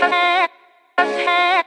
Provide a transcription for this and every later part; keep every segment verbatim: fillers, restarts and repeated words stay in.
Paradise of the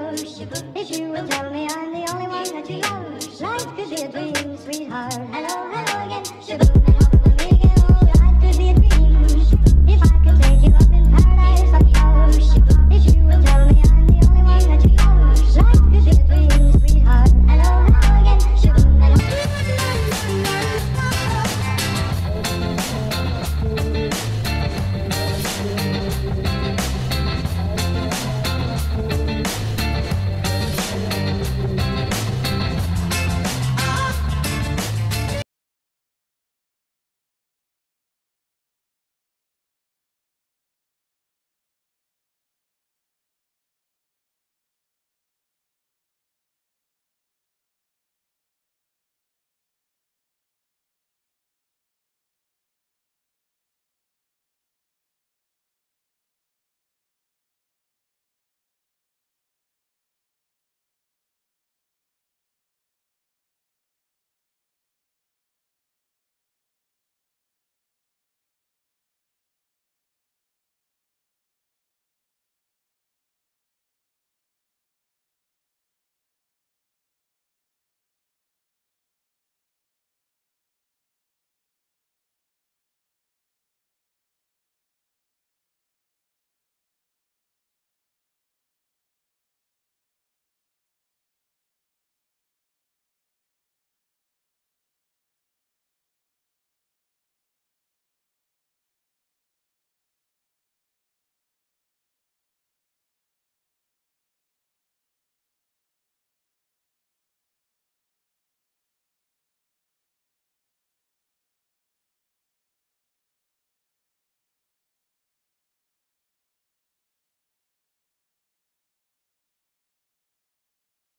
ocean. If you will tell me I'm the only one that you love, life could be a dream, sweetheart. Hello.